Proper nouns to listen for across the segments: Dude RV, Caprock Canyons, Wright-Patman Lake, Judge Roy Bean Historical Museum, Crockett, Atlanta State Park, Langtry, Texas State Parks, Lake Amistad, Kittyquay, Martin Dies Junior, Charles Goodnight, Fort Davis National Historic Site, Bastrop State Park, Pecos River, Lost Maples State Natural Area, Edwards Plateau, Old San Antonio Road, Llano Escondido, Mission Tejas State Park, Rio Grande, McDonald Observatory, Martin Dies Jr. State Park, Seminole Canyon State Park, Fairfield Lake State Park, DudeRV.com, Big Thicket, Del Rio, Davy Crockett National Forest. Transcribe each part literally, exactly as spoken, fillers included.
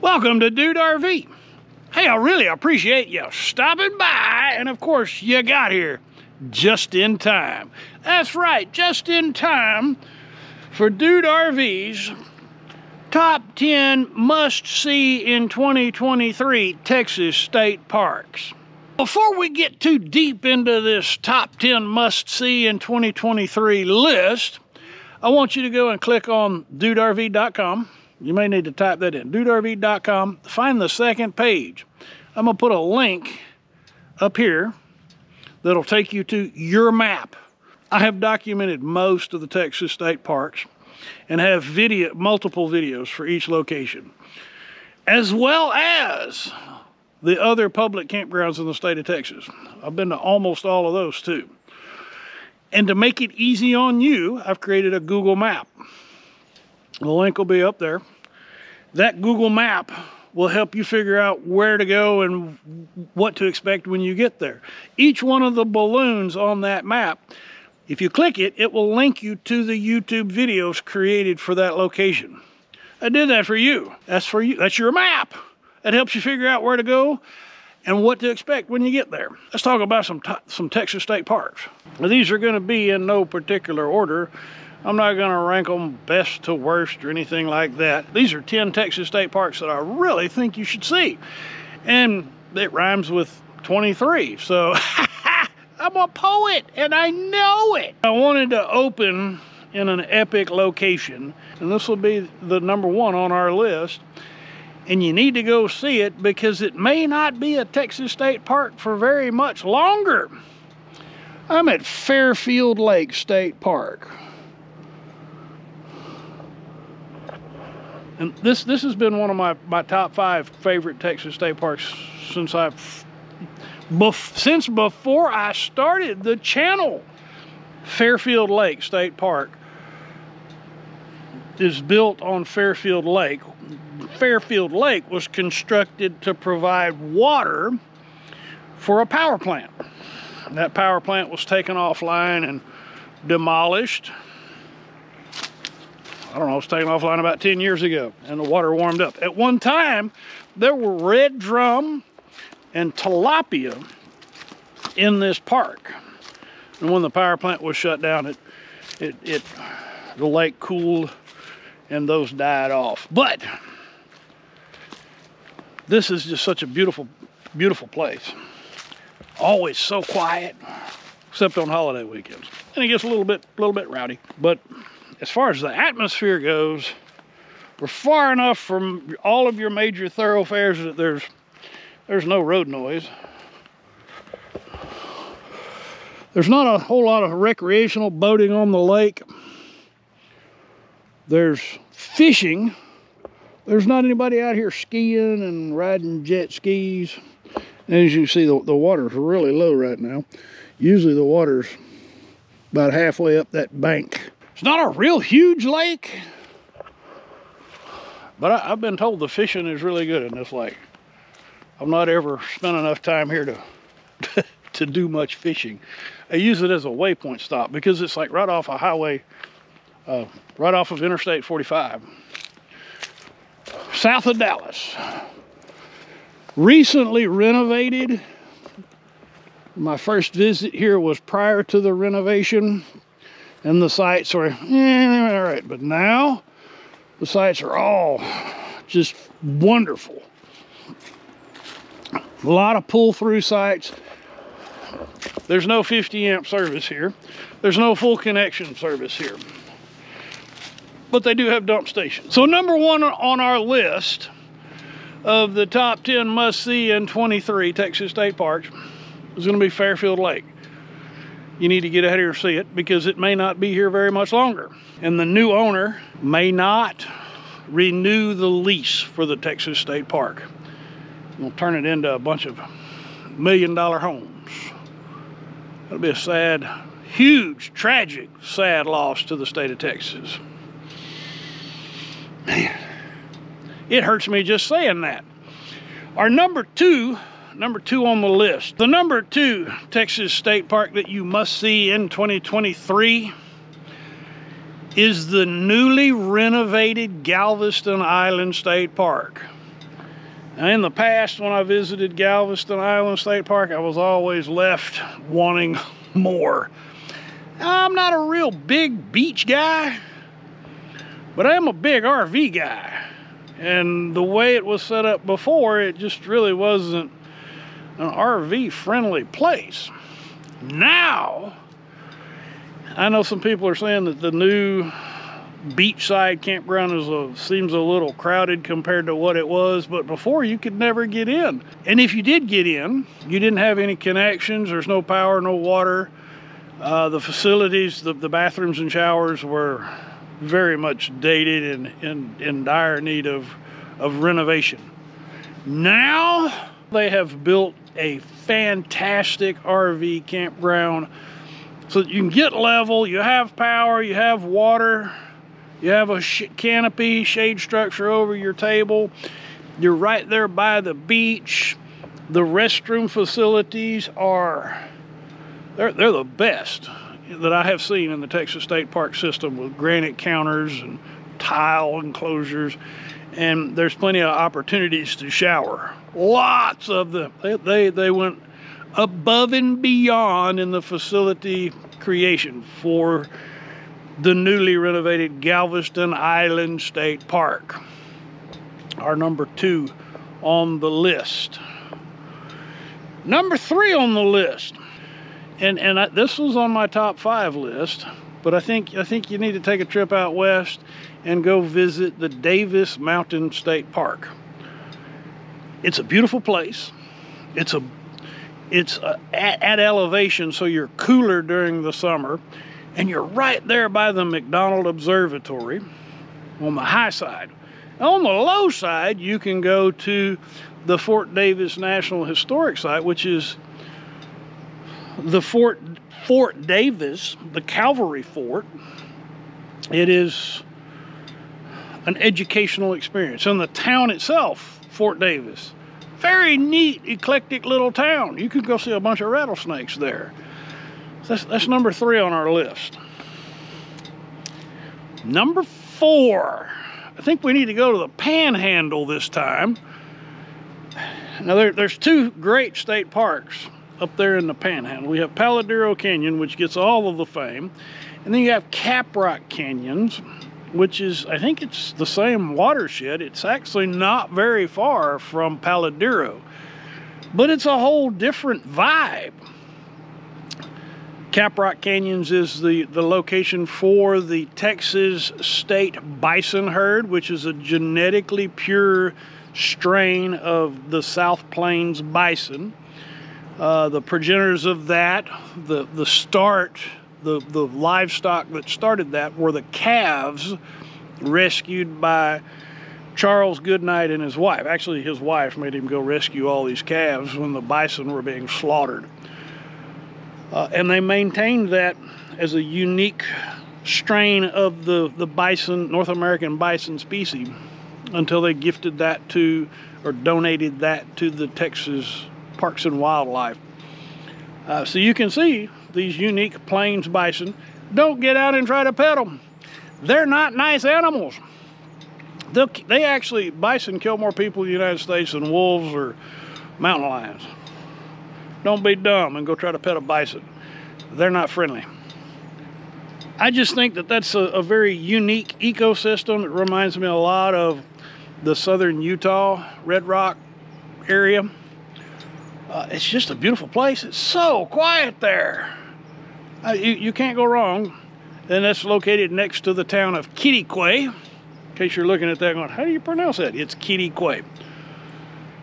Welcome to Dude R V. Hey, I really appreciate you stopping by, and of course you got here just in time. That's right, just in time for Dude R V's top ten must-see in twenty twenty-three Texas State Parks. Before we get too deep into this top ten must-see in twenty twenty-three list, I want you to go and click on Dude R V dot com. You may need to type that in, Dude R V dot com. Find the second page. I'm going to put a link up here that'll take you to your map. I have documented most of the Texas state parks and have video, multiple videos for each location, as well as the other public campgrounds in the state of Texas. I've been to almost all of those too. And to make it easy on you, I've created a Google map. The link will be up there. That Google map will help you figure out where to go and what to expect when you get there. Each one of the balloons on that map, if you click it, it will link you to the YouTube videos created for that location. I did that for you. That's for you. That's your map. It helps you figure out where to go and what to expect when you get there. Let's talk about some, some Texas state parks. Now, these are going to be in no particular order. I'm not going to rank them best to worst or anything like that. These are ten Texas state parks that I really think you should see. And it rhymes with twenty-three, so I'm a poet and I know it. I wanted to open in an epic location, and this will be the number one on our list. And you need to go see it because it may not be a Texas state park for very much longer. I'm at Fairfield Lake State Park. And this, this has been one of my, my top five favorite Texas state parks since I've, bef, since before I started the channel. Fairfield Lake State Park is built on Fairfield Lake. Fairfield Lake was constructed to provide water for a power plant. That power plant was taken offline and demolished. I don't know, it was taken offline about ten years ago, and the water warmed up. At one time, there were red drum and tilapia in this park. And when the power plant was shut down, it, it, it the lake cooled and those died off. But this is just such a beautiful, beautiful place. Always so quiet, except on holiday weekends. And it gets a little bit, a little bit rowdy, but as far as the atmosphere goes, we're far enough from all of your major thoroughfares that there's there's no road noise. There's not a whole lot of recreational boating on the lake. There's fishing. There's not anybody out here skiing and riding jet skis. And as you can see, the, the water's really low right now. Usually the water's about halfway up that bank. It's not a real huge lake, but I, I've been told the fishing is really good in this lake. I've not ever spent enough time here to, to do much fishing. I use it as a waypoint stop because it's like right off a highway, uh, right off of Interstate forty-five, south of Dallas. Recently renovated. My first visit here was prior to the renovation. And the sites are, eh, all right, but now the sites are all just wonderful. A lot of pull-through sites. There's no fifty amp service here. There's no full connection service here. But they do have dump stations. So number one on our list of the top ten must-see in twenty-three Texas state parks is going to be Fairfield Lake. You need to get out here and see it because it may not be here very much longer. And the new owner may not renew the lease for the Texas State Park. We'll turn it into a bunch of million dollar homes. That'll be a sad, huge, tragic, sad loss to the state of Texas. Man, it hurts me just saying that. Our number two Number two on the list. The number two Texas state park that you must see in twenty twenty-three is the newly renovated Galveston Island State Park. Now, in the past, when I visited Galveston Island State Park, I was always left wanting more. I'm not a real big beach guy, but I am a big R V guy. And the way it was set up before, it just really wasn't an R V-friendly place. Now, I know some people are saying that the new beachside campground is a, seems a little crowded compared to what it was, but before you could never get in. And if you did get in, you didn't have any connections, there's no power, no water. Uh, the facilities, the, the bathrooms and showers were very much dated and in, in dire need of, of renovation. Now, they have built a fantastic R V campground so that you can get level, you have power, you have water, you have a sh canopy, shade structure over your table. You're right there by the beach. The restroom facilities are, they're, they're the best that I have seen in the Texas State Park system, with granite counters and tile enclosures. And there's plenty of opportunities to shower. Lots of them. They, they, they went above and beyond in the facility creation for the newly renovated Galveston Island State Park, our number two on the list. Number three on the list, and and I, this was on my top five list, but I think I think you need to take a trip out west and go visit the Davis Mountain State Park. It's a beautiful place. It's a it's a, at, at elevation, so you're cooler during the summer. And you're right there by the McDonald Observatory on the high side. On the low side, you can go to the Fort Davis National Historic Site, which is the Fort, Fort Davis, the cavalry fort. It is an educational experience. And the town itself, Fort Davis, very neat, eclectic little town. You could go see a bunch of rattlesnakes there. That's, that's number three on our list. Number four, I think we need to go to the Panhandle this time. Now there, there's two great state parks up there in the Panhandle. We have Palo Duro Canyon, which gets all of the fame. And then you have Caprock Canyons, which is, I think it's the same watershed. It's actually not very far from Palo Duro, but it's a whole different vibe. Caprock Canyons is the, the location for the Texas state bison herd, which is a genetically pure strain of the South Plains bison. Uh, the progenitors of that, the, the start, the, the livestock that started that were the calves rescued by Charles Goodnight and his wife. Actually, his wife made him go rescue all these calves when the bison were being slaughtered. Uh, and they maintained that as a unique strain of the, the bison, North American bison species, until they gifted that to, or donated that to the Texas Parks and Wildlife. Uh, so you can see these unique plains bison. Don't get out and try to pet them. They're not nice animals. They'll, they actually, bison kill more people in the United States than wolves or mountain lions. Don't be dumb and go try to pet a bison. They're not friendly. I just think that that's a, a very unique ecosystem. It reminds me a lot of the southern Utah, Red Rock area. Uh, it's just a beautiful place. It's so quiet there. Uh, you, you can't go wrong. And that's located next to the town of Kittyquay. In case you're looking at that going, how do you pronounce that? It's Kittyquay.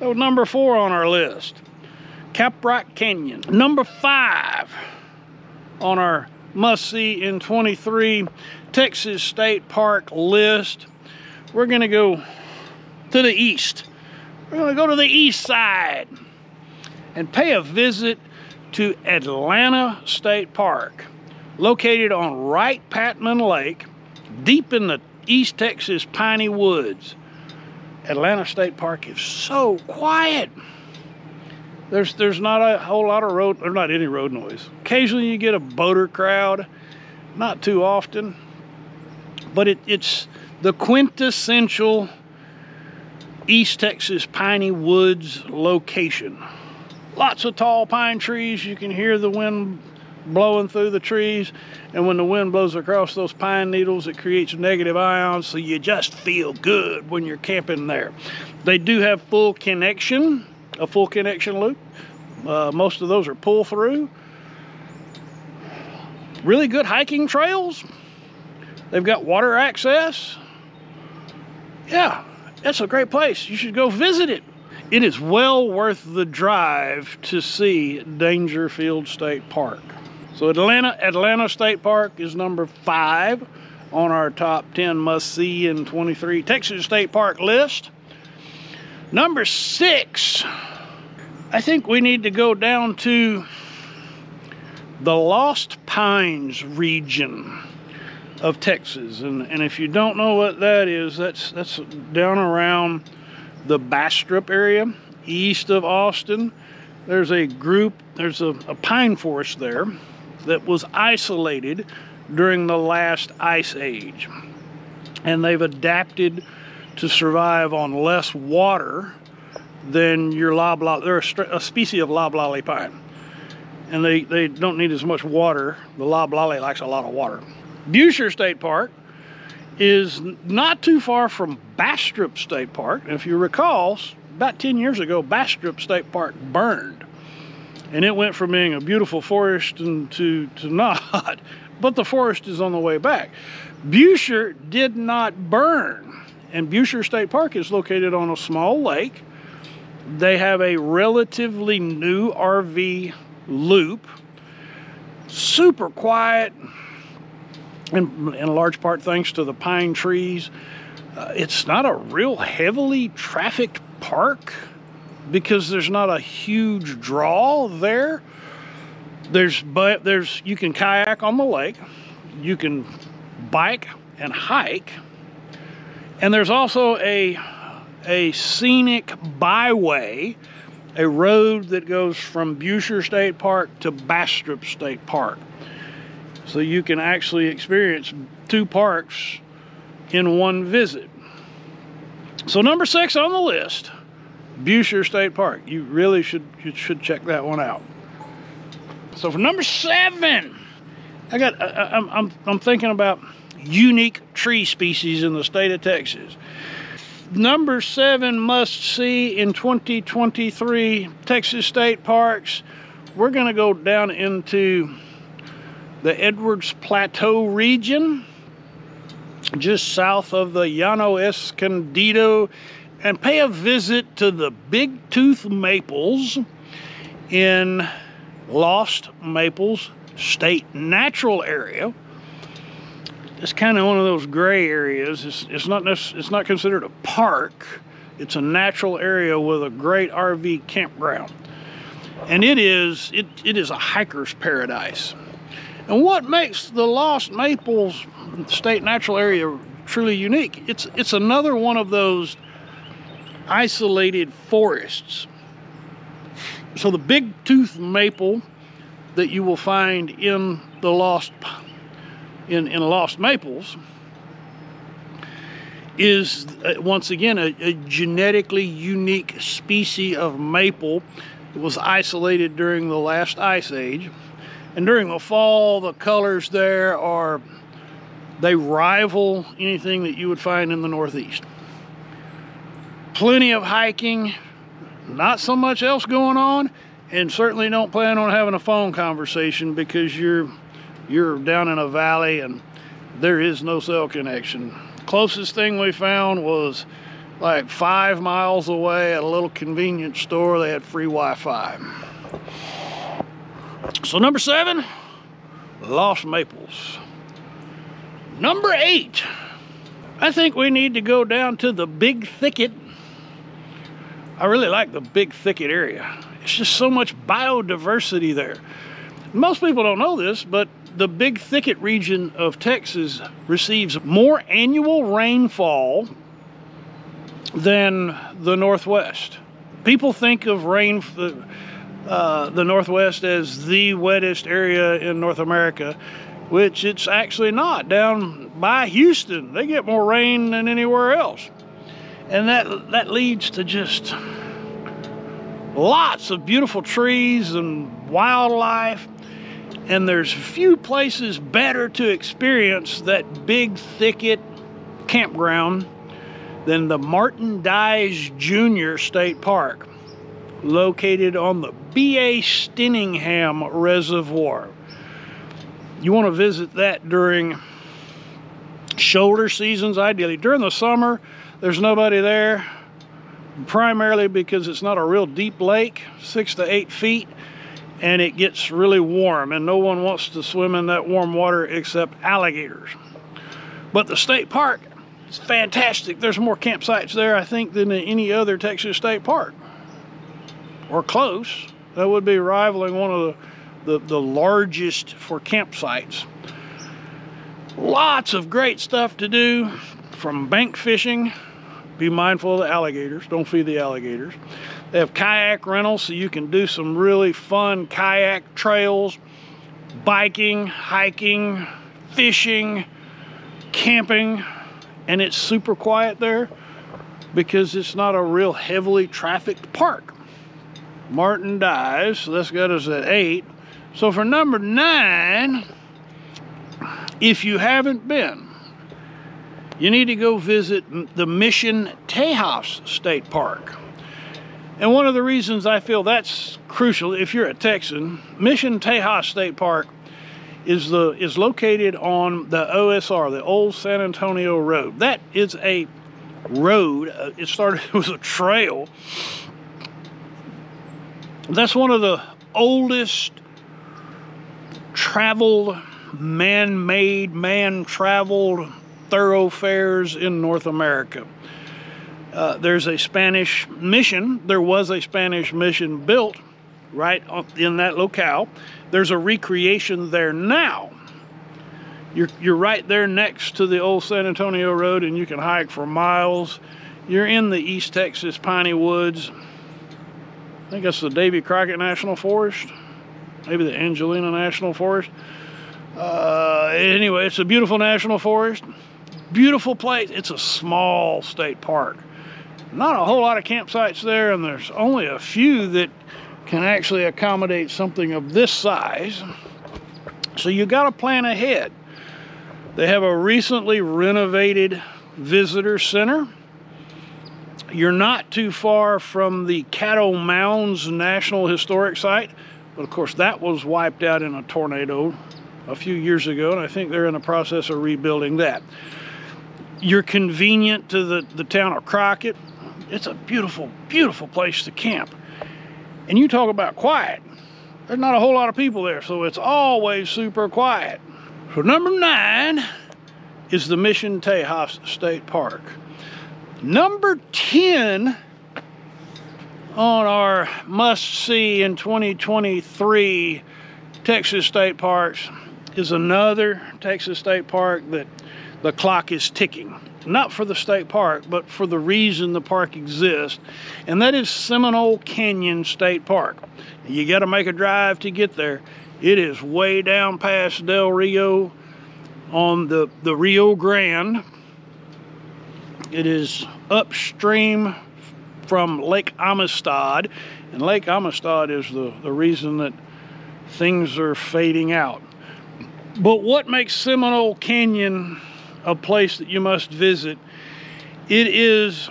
That was number four on our list. Caprock Canyon. Number five on our must-see in twenty-three Texas State Park list. We're going to go to the east. We're going to go to the east side and pay a visit to Atlanta State Park, located on Wright-Patman Lake, deep in the East Texas piney woods. Atlanta State Park is so quiet. There's, there's not a whole lot of road, or not any road noise. Occasionally you get a boater crowd, not too often, but it, it's the quintessential East Texas Piney Woods location. Lots of tall pine trees. You can hear the wind blowing through the trees, and when the wind blows across those pine needles, it creates negative ions, so you just feel good when you're camping there. They do have full connection, a full connection loop. Uh, most of those are pull through. Really good hiking trails. They've got water access. Yeah, that's a great place. You should go visit it. It is well worth the drive to see Dangerfield State Park. So Atlanta, Atlanta State Park is number five on our top ten must-see in twenty-three Texas State Park list. Number six, I think we need to go down to the Lost Pines region of Texas. And, and if you don't know what that is, that's, that's down around the Bastrop area, east of Austin. There's a group, there's a, a pine forest there that was isolated during the last ice age, and they've adapted to survive on less water than your loblolly. They're a, a species of loblolly pine, and they, they don't need as much water. The loblolly likes a lot of water. Buescher State Park is not too far from Bastrop State Park. And if you recall, about ten years ago, Bastrop State Park burned, and it went from being a beautiful forest and to, to not, but the forest is on the way back. Buescher did not burn, and Buescher State Park is located on a small lake. They have a relatively new R V loop, super quiet, and in large part thanks to the pine trees. Uh, it's not a real heavily trafficked park because there's not a huge draw there. There's, but there's, you can kayak on the lake, you can bike and hike, and there's also a a scenic byway, a road that goes from Buescher State Park to Bastrop State Park. So you can actually experience two parks in one visit. So number six on the list, Buescher State Park. You really should, you should check that one out. So for number seven, I got, I, I'm, I'm, I'm thinking about unique tree species in the state of Texas. Number seven must see in twenty twenty-three Texas State Parks. We're gonna go down into the Edwards Plateau region, just south of the Llano Escondido, and pay a visit to the Big Tooth Maples in Lost Maples State Natural Area. It's kind of one of those gray areas. It's, it's, not, it's not considered a park. It's a natural area with a great R V campground. And it is, it, it is a hiker's paradise. And what makes the Lost Maples State Natural Area truly unique? It's, it's another one of those isolated forests. So the big tooth maple that you will find in the Lost, in, in Lost Maples is once again a, a genetically unique species of maple. It was isolated during the last ice age. And during the fall, the colors there are, they rival anything that you would find in the Northeast. Plenty of hiking, not so much else going on, and certainly don't plan on having a phone conversation because you're, you're down in a valley and there is no cell connection. Closest thing we found was like five miles away at a little convenience store. They had free Wi-Fi. So number seven, Lost Maples. Number eight, I think we need to go down to the Big Thicket. I really like the Big Thicket area. It's just so much biodiversity there. Most people don't know this, but the Big Thicket region of Texas receives more annual rainfall than the Northwest. People think of rain, Uh, the Northwest as the wettest area in North America, which it's actually not. Down by Houston, they get more rain than anywhere else. And that, that leads to just lots of beautiful trees and wildlife. And there's few places better to experience that Big Thicket campground than the Martin Dies Junior State Park, located on the B A Stenningham Reservoir. You want to visit that during shoulder seasons, ideally. During the summer, there's nobody there, primarily because it's not a real deep lake, six to eight feet, and it gets really warm, and no one wants to swim in that warm water except alligators. But the state park is fantastic. There's more campsites there, I think, than in any other Texas state park, or close. That would be rivaling one of the, the, the largest for campsites. Lots of great stuff to do, from bank fishing. Be mindful of the alligators. Don't feed the alligators. They have kayak rentals, so you can do some really fun kayak trails, biking, hiking, fishing, camping. And it's super quiet there because it's not a real heavily trafficked park. Martin Dies, so that's got us at eight. So for number nine, if you haven't been, you need to go visit the Mission Tejas State Park. And one of the reasons I feel that's crucial, if you're a Texan, Mission Tejas State Park is, the, is located on the O S R, the Old San Antonio Road. That is a road. It started as a trail. That's one of the oldest traveled, man-made, man-traveled thoroughfares in North America. Uh, there's a Spanish mission. There was a Spanish mission built right in that locale. There's a recreation there now. You're, you're right there next to the Old San Antonio Road, and you can hike for miles. You're in the East Texas piney woods. I think that's the Davy Crockett National Forest, maybe the Angelina National Forest. Uh, anyway, it's a beautiful national forest. Beautiful place. It's a small state park. Not a whole lot of campsites there, and there's only a few that can actually accommodate something of this size. So you got to plan ahead. They have a recently renovated visitor center. You're not too far from the Caddo Mounds National Historic Site, but of course that was wiped out in a tornado a few years ago, and I think they're in the process of rebuilding that. You're convenient to the, the town of Crockett. It's a beautiful, beautiful place to camp. And you talk about quiet. There's not a whole lot of people there, so it's always super quiet. So number nine is the Mission Tejas State Park. Number ten on our must-see in twenty twenty-three Texas State Parks is another Texas State Park that the clock is ticking. Not for the state park, but for the reason the park exists, and that is Seminole Canyon State Park. You got to make a drive to get there. It is way down past Del Rio on the, the Rio Grande. It is upstream from Lake Amistad, and Lake Amistad is the, the reason that things are fading out. But what makes Seminole Canyon a place that you must visit? It is,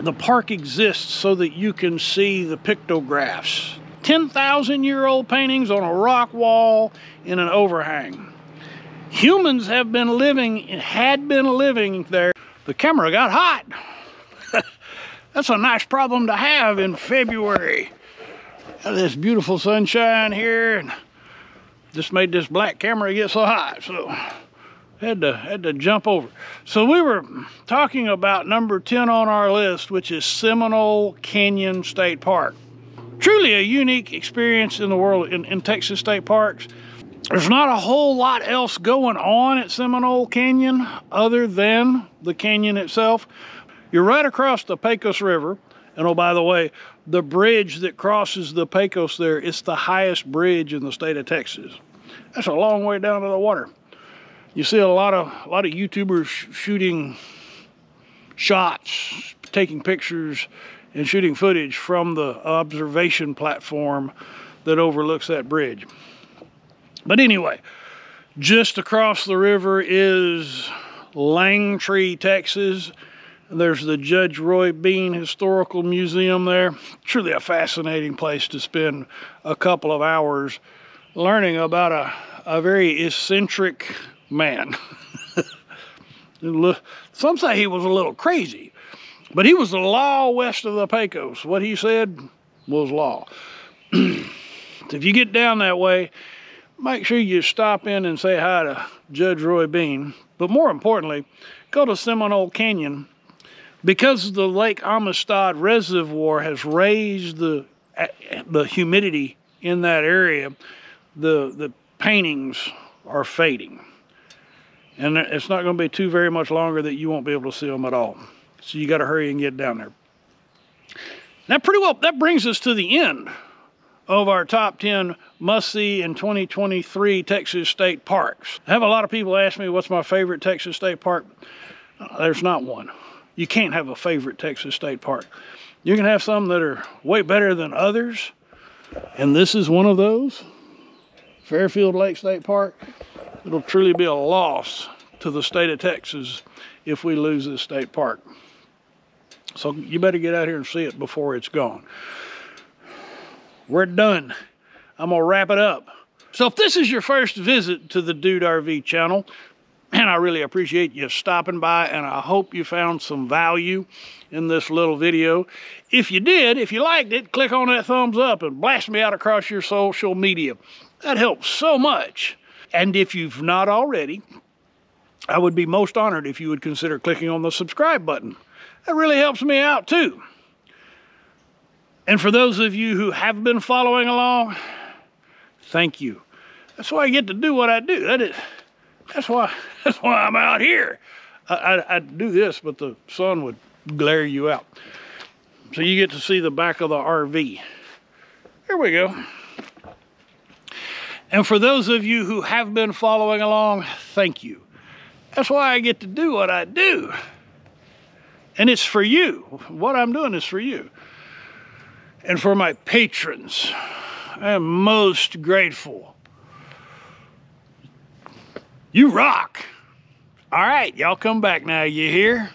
the park exists so that you can see the pictographs. ten thousand year old paintings on a rock wall in an overhang. Humans have been living, had been living there. The camera got hot. That's a nice problem to have in February. This beautiful sunshine here, and just made this black camera get so hot, so had to had to jump over. So we were talking about number ten on our list, which is Seminole Canyon State Park. Truly a unique experience in the world in, in Texas state parks. There's not a whole lot else going on at Seminole Canyon other than the canyon itself. You're right across the Pecos River. And oh, by the way, the bridge that crosses the Pecos there, it's the highest bridge in the state of Texas. That's a long way down to the water. You see a lot of a lot of YouTubers shooting shots, taking pictures, and shooting footage from the observation platform that overlooks that bridge. But anyway, just across the river is Langtry, Texas. There's the Judge Roy Bean Historical Museum there. Truly a fascinating place to spend a couple of hours learning about a, a very eccentric man. Some say he was a little crazy, but he was the law west of the Pecos. What he said was law. If you get down that way, make sure you stop in and say hi to Judge Roy Bean. But more importantly, go to Seminole Canyon. Because the Lake Amistad Reservoir has raised the, the humidity in that area, the, the paintings are fading. And it's not going to be too very much longer that you won't be able to see them at all. So you got to hurry and get down there. Now, pretty well, that brings us to the end of our top ten must-see in twenty twenty-three Texas State Parks. I have a lot of people ask me, what's my favorite Texas State Park? There's not one. You can't have a favorite Texas State Park. You can have some that are way better than others, and this is one of those. Fairfield Lake State Park. It'll truly be a loss to the state of Texas if we lose this state park. So you better get out here and see it before it's gone. We're done. I'm gonna wrap it up. So if this is your first visit to the Dude R V channel, and I really appreciate you stopping by, and I hope you found some value in this little video. If you did, if you liked it, click on that thumbs up and blast me out across your social media. That helps so much. And if you've not already, I would be most honored if you would consider clicking on the subscribe button. That really helps me out too. And for those of you who have been following along, thank you. That's why I get to do what I do. That is... That's why, that's why I'm out here. I, I, I'd do this, but the sun would glare you out. So you get to see the back of the R V. There we go. And for those of you who have been following along, thank you. That's why I get to do what I do. And it's for you. What I'm doing is for you. And for my patrons, I am most grateful. You rock. All right, y'all come back now. You hear?